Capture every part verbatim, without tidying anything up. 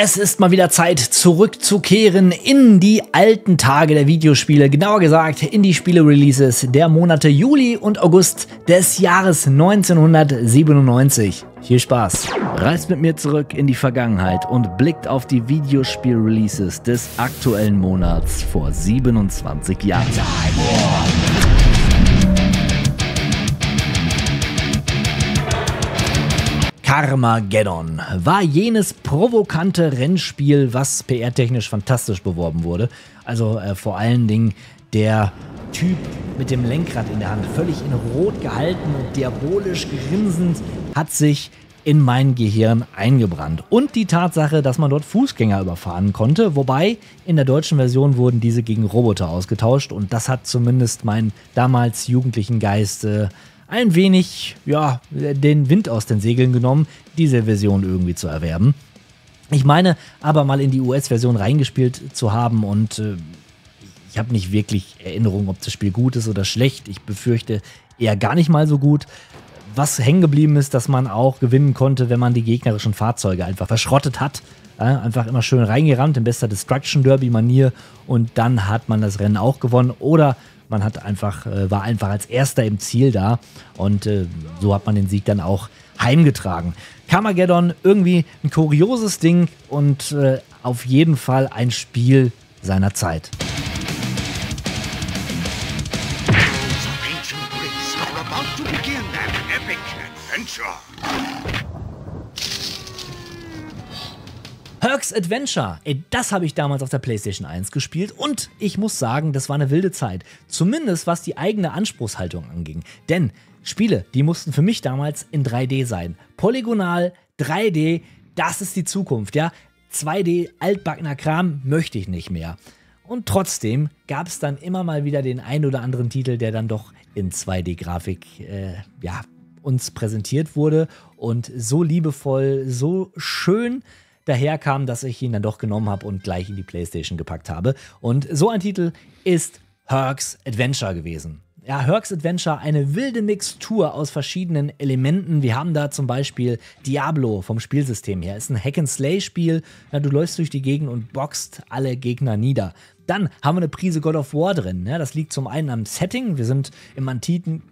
Es ist mal wieder Zeit, zurückzukehren in die alten Tage der Videospiele, genauer gesagt in die Spiele-Releases der Monate Juli und August des Jahres neunzehnhundertsiebenundneunzig. Viel Spaß! Reist mit mir zurück in die Vergangenheit und blickt auf die Videospiel-Releases des aktuellen Monats vor siebenundzwanzig Jahren. Carmageddon war jenes provokante Rennspiel, was P R-technisch fantastisch beworben wurde. Also äh, vor allen Dingen der Typ mit dem Lenkrad in der Hand, völlig in Rot gehalten und diabolisch grinsend, hat sich in mein Gehirn eingebrannt. Und die Tatsache, dass man dort Fußgänger überfahren konnte, wobei in der deutschen Version wurden diese gegen Roboter ausgetauscht und das hat zumindest meinen damals jugendlichen Geist äh, ein wenig, ja, den Wind aus den Segeln genommen, diese Version irgendwie zu erwerben. Ich meine, aber mal in die U S-Version reingespielt zu haben und äh, ich habe nicht wirklich Erinnerung, ob das Spiel gut ist oder schlecht. Ich befürchte eher gar nicht mal so gut. Was hängen geblieben ist, dass man auch gewinnen konnte, wenn man die gegnerischen Fahrzeuge einfach verschrottet hat. Äh, einfach immer schön reingerammt, in bester Destruction Derby-Manier und dann hat man das Rennen auch gewonnen oder man hat einfach, war einfach als Erster im Ziel da und äh, so hat man den Sieg dann auch heimgetragen. Carmageddon, irgendwie ein kurioses Ding und äh, auf jeden Fall ein Spiel seiner Zeit. Herc's Adventure, ey, das habe ich damals auf der PlayStation eins gespielt und ich muss sagen, das war eine wilde Zeit. Zumindest was die eigene Anspruchshaltung anging. Denn Spiele, die mussten für mich damals in drei D sein. Polygonal, drei D, das ist die Zukunft, ja. zwei D, altbackener Kram möchte ich nicht mehr. Und trotzdem gab es dann immer mal wieder den ein oder anderen Titel, der dann doch in zwei D-Grafik, äh, ja, uns präsentiert wurde und so liebevoll, so schön daher kam, dass ich ihn dann doch genommen habe und gleich in die PlayStation gepackt habe. Und so ein Titel ist Herc's Adventure gewesen. Ja, Herc's Adventure, eine wilde Mixtur aus verschiedenen Elementen. Wir haben da zum Beispiel Diablo vom Spielsystem her. Ist ein Hack-and-Slay-Spiel. Ja, du läufst durch die Gegend und boxt alle Gegner nieder. Dann haben wir eine Prise God of War drin. Ja, das liegt zum einen am Setting. Wir sind im antiken,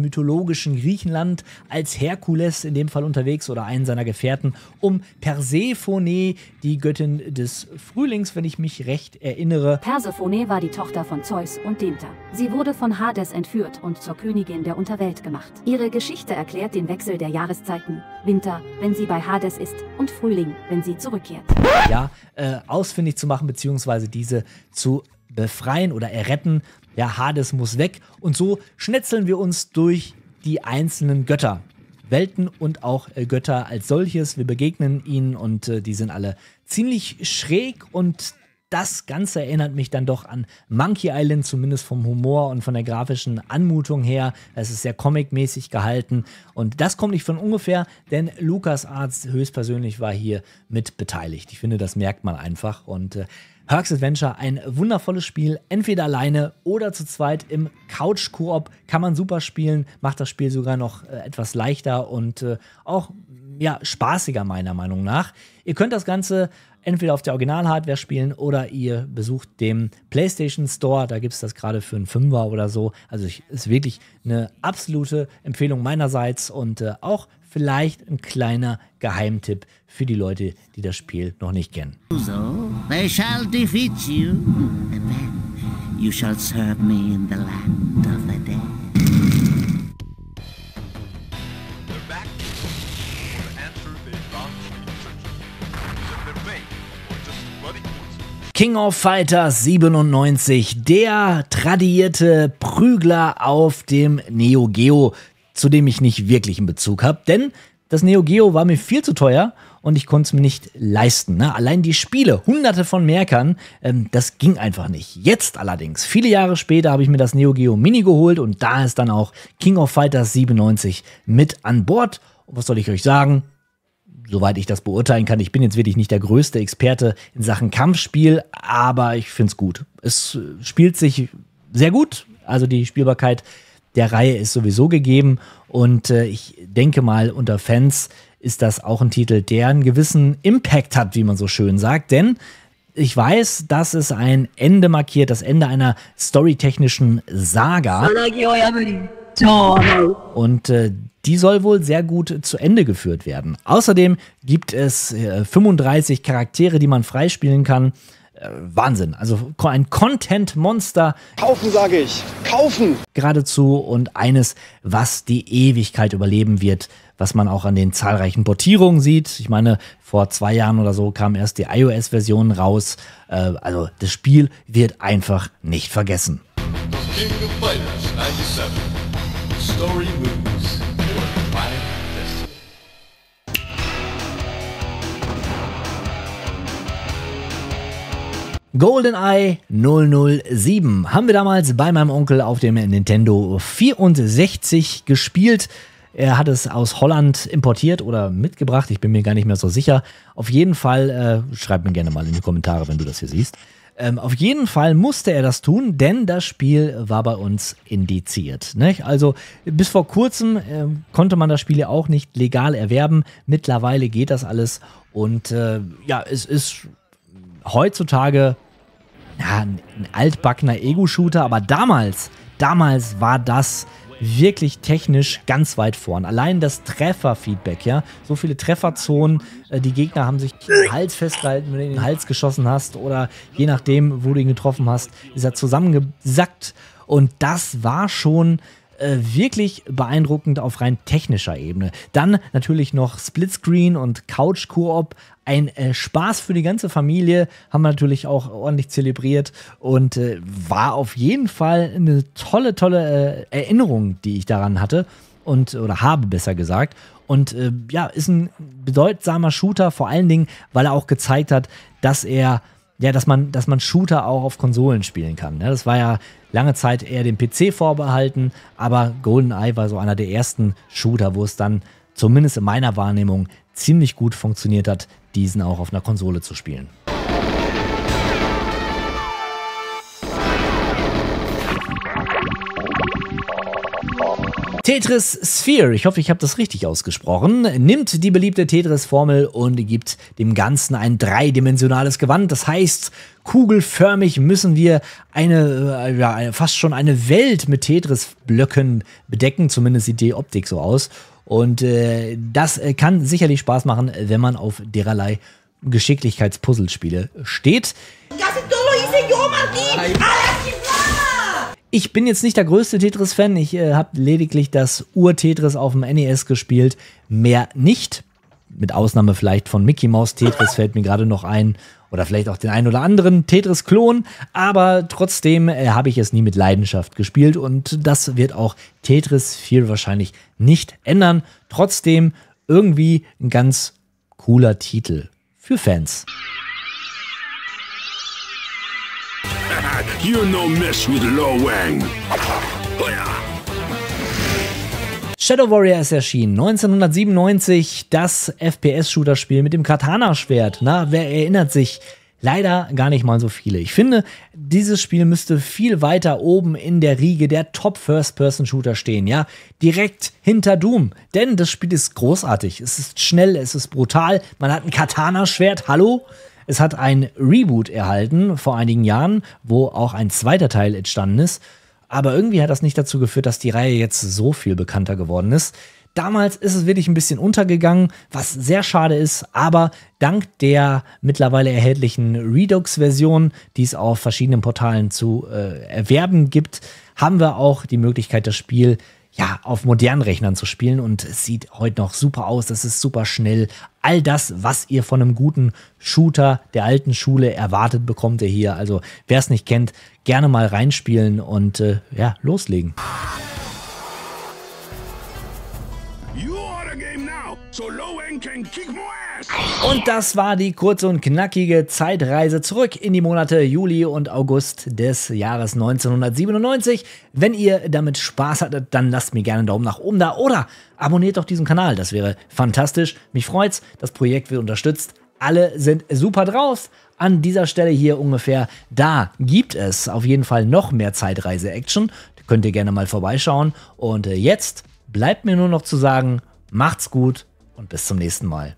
mythologischen Griechenland als Herkules in dem Fall unterwegs oder einen seiner Gefährten, um Persephone, die Göttin des Frühlings, wenn ich mich recht erinnere. Persephone war die Tochter von Zeus und Demeter. Sie wurde von Hades entführt und zur Königin der Unterwelt gemacht. Ihre Geschichte erklärt den Wechsel der Jahreszeiten. Winter, wenn sie bei Hades ist, und Frühling, wenn sie zurückkehrt. Ja, äh, ausfindig zu machen, beziehungsweise diese zu zu befreien oder erretten. Ja, Hades muss weg. Und so schnetzeln wir uns durch die einzelnen Götter. Welten und auch äh, Götter als solches. Wir begegnen ihnen und äh, die sind alle ziemlich schräg und das Ganze erinnert mich dann doch an Monkey Island, zumindest vom Humor und von der grafischen Anmutung her. Es ist sehr comicmäßig gehalten und das kommt nicht von ungefähr, denn LucasArts höchstpersönlich war hier mit beteiligt. Ich finde, das merkt man einfach und äh, Herc's Adventure, ein wundervolles Spiel, entweder alleine oder zu zweit im Couch-Koop kann man super spielen, macht das Spiel sogar noch äh, etwas leichter und äh, auch ja, spaßiger meiner Meinung nach. Ihr könnt das Ganze entweder auf der Original-Hardware spielen oder ihr besucht den PlayStation Store. Da gibt es das gerade für einen Fünfer oder so. Also ich, ist wirklich eine absolute Empfehlung meinerseits und äh, auch vielleicht ein kleiner Geheimtipp für die Leute, die das Spiel noch nicht kennen. So, they shall defeat you, and then you shall serve me in the land of the dead. King of Fighters siebenundneunzig, der tradierte Prügler auf dem Neo Geo, zu dem ich nicht wirklich einen Bezug habe, denn das Neo Geo war mir viel zu teuer und ich konnte es mir nicht leisten. Ne? Allein die Spiele, hunderte von Merkern, ähm, das ging einfach nicht. Jetzt allerdings, viele Jahre später, habe ich mir das Neo Geo Mini geholt und da ist dann auch King of Fighters siebenundneunzig mit an Bord. Und was soll ich euch sagen? Soweit ich das beurteilen kann, ich bin jetzt wirklich nicht der größte Experte in Sachen Kampfspiel, aber ich finde es gut. Es spielt sich sehr gut, also die Spielbarkeit der Reihe ist sowieso gegeben und äh, ich denke mal, unter Fans ist das auch ein Titel, der einen gewissen Impact hat, wie man so schön sagt. Denn ich weiß, dass es ein Ende markiert, das Ende einer storytechnischen Saga. Und äh, die soll wohl sehr gut zu Ende geführt werden. Außerdem gibt es äh, fünfunddreißig Charaktere, die man freispielen kann. Äh, Wahnsinn, also ein Content-Monster. Kaufen, sage ich, kaufen! Geradezu, und eines, was die Ewigkeit überleben wird, was man auch an den zahlreichen Portierungen sieht. Ich meine, vor zwei Jahren oder so kam erst die iOS-Version raus. Äh, also das Spiel wird einfach nicht vergessen. The King of Fighters neunundneunzig. Story moves. GoldenEye null null sieben haben wir damals bei meinem Onkel auf dem Nintendo vierundsechzig gespielt. Er hat es aus Holland importiert oder mitgebracht, ich bin mir gar nicht mehr so sicher. Auf jeden Fall, äh, schreib mir gerne mal in die Kommentare, wenn du das hier siehst. Ähm, auf jeden Fall musste er das tun, denn das Spiel war bei uns indiziert. Nicht? Also bis vor kurzem äh, konnte man das Spiel ja auch nicht legal erwerben. Mittlerweile geht das alles und äh, ja, es ist heutzutage ja, ein altbackener Ego-Shooter, aber damals, damals war das wirklich technisch ganz weit vorn. Allein das Trefferfeedback, ja, so viele Trefferzonen, äh, die Gegner haben sich den Hals festgehalten, wenn du in den Hals geschossen hast oder je nachdem, wo du ihn getroffen hast, ist er zusammengesackt, und das war schon äh, wirklich beeindruckend auf rein technischer Ebene. Dann natürlich noch Splitscreen und Couch-Koop. Ein äh, Spaß für die ganze Familie, haben wir natürlich auch ordentlich zelebriert, und äh, war auf jeden Fall eine tolle, tolle äh, Erinnerung, die ich daran hatte und oder habe besser gesagt. Und äh, ja, ist ein bedeutsamer Shooter, vor allen Dingen, weil er auch gezeigt hat, dass er, ja, dass man, dass man Shooter auch auf Konsolen spielen kann. Ja, das war ja lange Zeit eher dem P C vorbehalten, aber GoldenEye war so einer der ersten Shooter, wo es dann, zumindest in meiner Wahrnehmung, ziemlich gut funktioniert hat, diesen auch auf einer Konsole zu spielen. Tetrisphere, ich hoffe, ich habe das richtig ausgesprochen, nimmt die beliebte Tetris-Formel und gibt dem Ganzen ein dreidimensionales Gewand. Das heißt, kugelförmig müssen wir eine, ja, fast schon eine Welt mit Tetris-Blöcken bedecken. Zumindest sieht die Optik so aus. Und äh, das kann sicherlich Spaß machen, wenn man auf dererlei Geschicklichkeitspuzzlespiele steht. Ich bin jetzt nicht der größte Tetris-Fan. Ich äh, habe lediglich das Ur-Tetris auf dem N E S gespielt. Mehr nicht. Mit Ausnahme vielleicht von Mickey Mouse Tetris fällt mir gerade noch ein. Oder vielleicht auch den einen oder anderen Tetris-Klon. Aber trotzdem äh, habe ich es nie mit Leidenschaft gespielt. Und das wird auch Tetrisphere wahrscheinlich nicht ändern. Trotzdem irgendwie ein ganz cooler Titel für Fans. You're no mess with Lo Wang. Shadow Warrior ist erschienen, neunzehnhundertsiebenundneunzig, das F P S-Shooter-Spiel mit dem Katana-Schwert. Na, wer erinnert sich? Leider gar nicht mal so viele. Ich finde, dieses Spiel müsste viel weiter oben in der Riege der Top-First-Person-Shooter stehen, ja? Direkt hinter Doom, denn das Spiel ist großartig. Es ist schnell, es ist brutal, man hat ein Katana-Schwert, hallo? Es hat ein Reboot erhalten vor einigen Jahren, wo auch ein zweiter Teil entstanden ist. Aber irgendwie hat das nicht dazu geführt, dass die Reihe jetzt so viel bekannter geworden ist. Damals ist es wirklich ein bisschen untergegangen, was sehr schade ist. Aber dank der mittlerweile erhältlichen Redux-Version, die es auf verschiedenen Portalen zu äh, erwerben gibt, haben wir auch die Möglichkeit, das Spiel ja auf modernen Rechnern zu spielen. Und es sieht heute noch super aus, es ist super schnell. All das, was ihr von einem guten Shooter der alten Schule erwartet, bekommt ihr hier. Also wer es nicht kennt, gerne mal reinspielen und äh, ja, loslegen. Und das war die kurze und knackige Zeitreise zurück in die Monate Juli und August des Jahres neunzehnhundertsiebenundneunzig. Wenn ihr damit Spaß hattet, dann lasst mir gerne einen Daumen nach oben da oder abonniert doch diesen Kanal. Das wäre fantastisch. Mich freut's. Das Projekt wird unterstützt. Alle sind super drauf. An dieser Stelle hier ungefähr, da gibt es auf jeden Fall noch mehr Zeitreise-Action. Könnt ihr gerne mal vorbeischauen. Und jetzt bleibt mir nur noch zu sagen, macht's gut. und bis zum nächsten Mal.